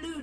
Blue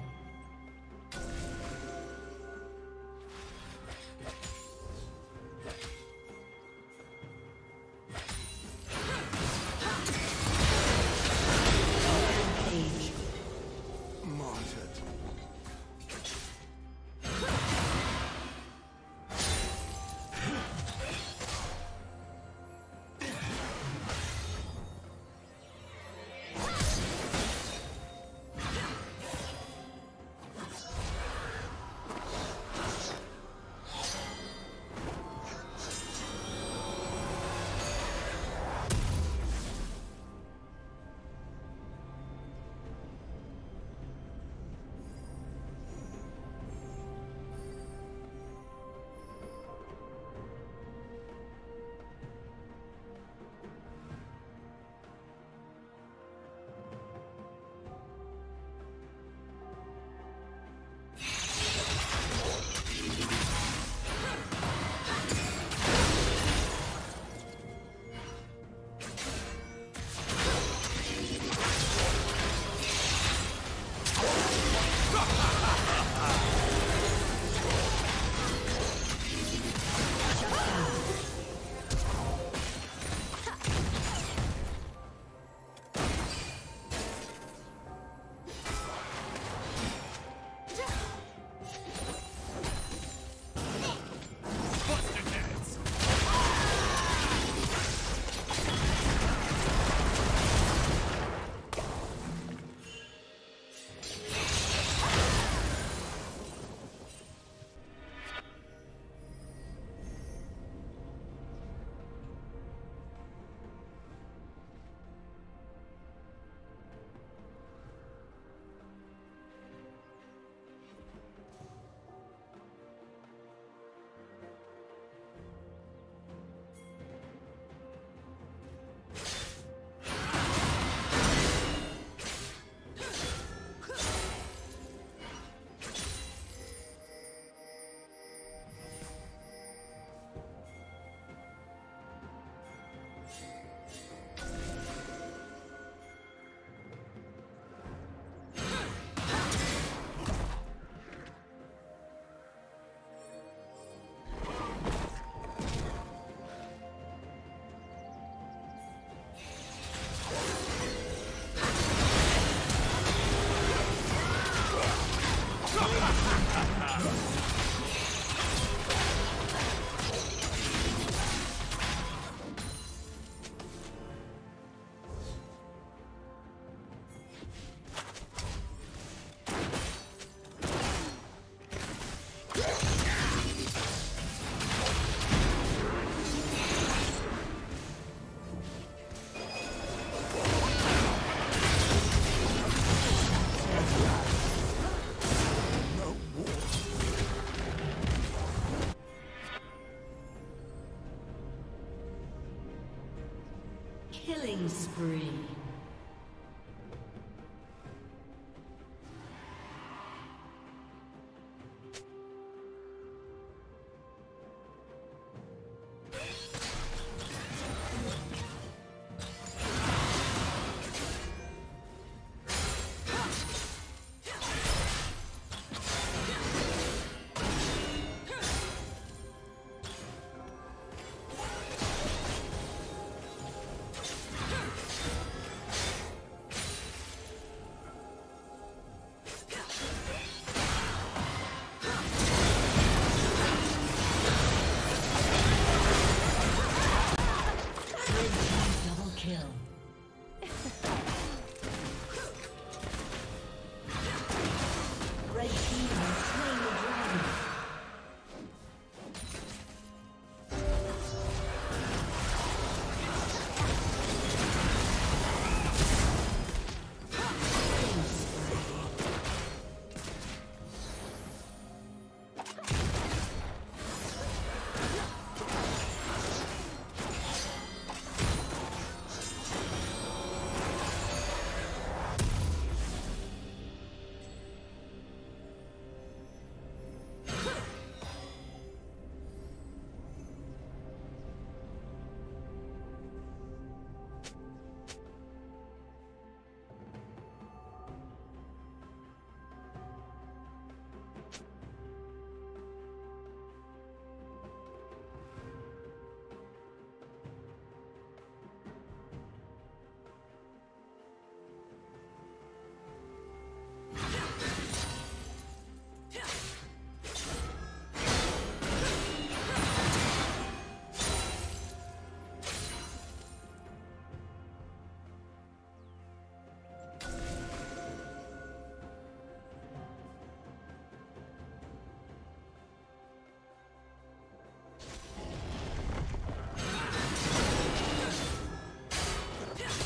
Killing spree.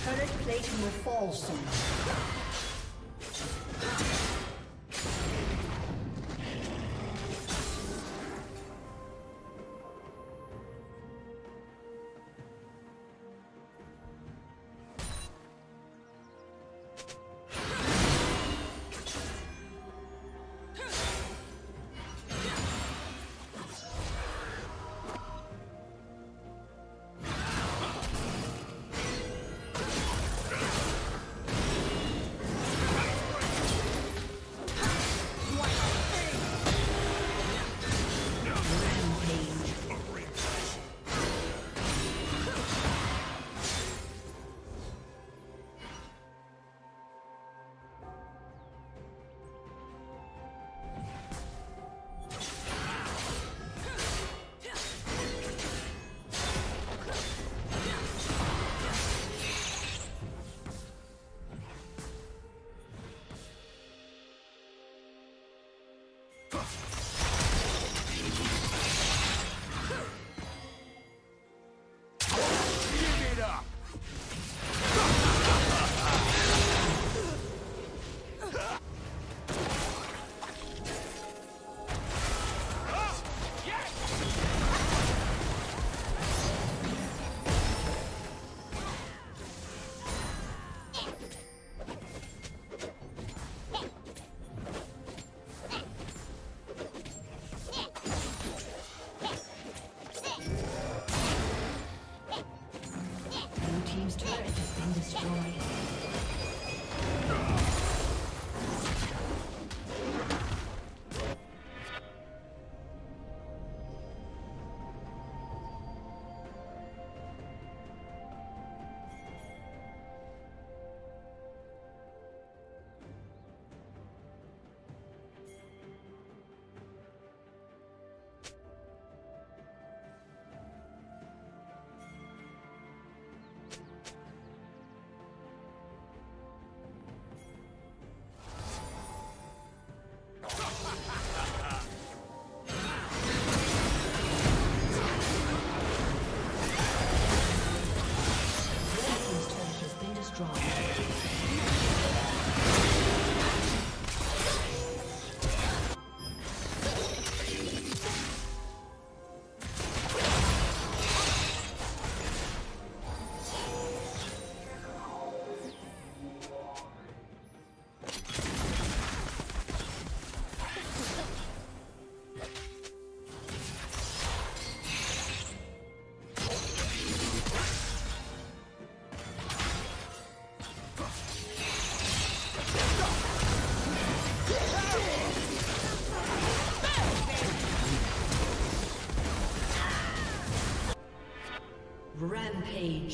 Turret plating will fall soon. Rampage.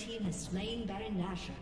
Red team has slain Baron Nashor.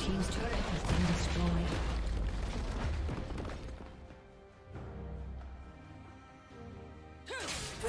Team's turret has been destroyed.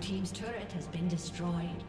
team's turret has been destroyed.